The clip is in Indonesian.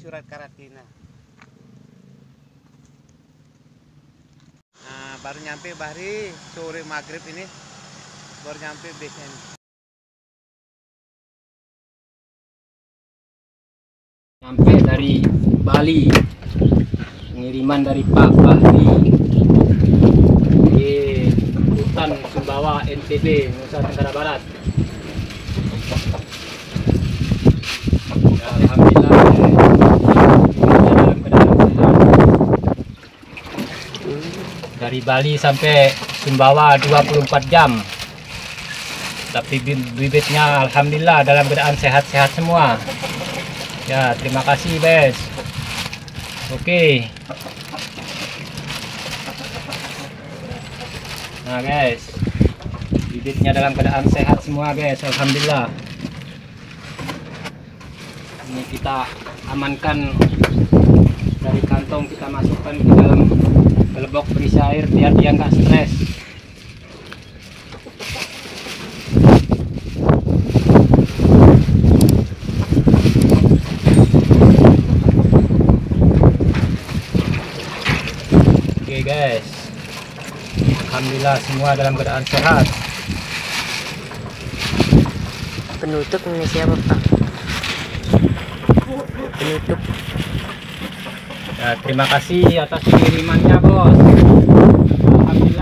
surat karantina. Nah, baru nyampe Bahri sore maghrib ini, baru nyampe base. Nyampe dari Bali, pengiriman dari Pak Bahri di hutan Sumbawa, NTB, Nusa Tenggara Barat. Alhamdulillah, kita dalam keadaan sehat. Dari Bali sampai Sumbawa 24 jam. Tapi bibitnya alhamdulillah dalam keadaan sehat-sehat semua. Ya, terima kasih, Bes. Oke. Nah, guys. Bibitnya dalam keadaan sehat semua, guys. Alhamdulillah. Ini kita amankan dari kantong, kita masukkan ke dalam gelembung berisi air biar dia nggak stres. Oke guys, alhamdulillah semua dalam keadaan sehat. Penutup ini siapa, Pak? Penutup. Ya, terima kasih atas kirimannya, Bos. Alhamdulillah.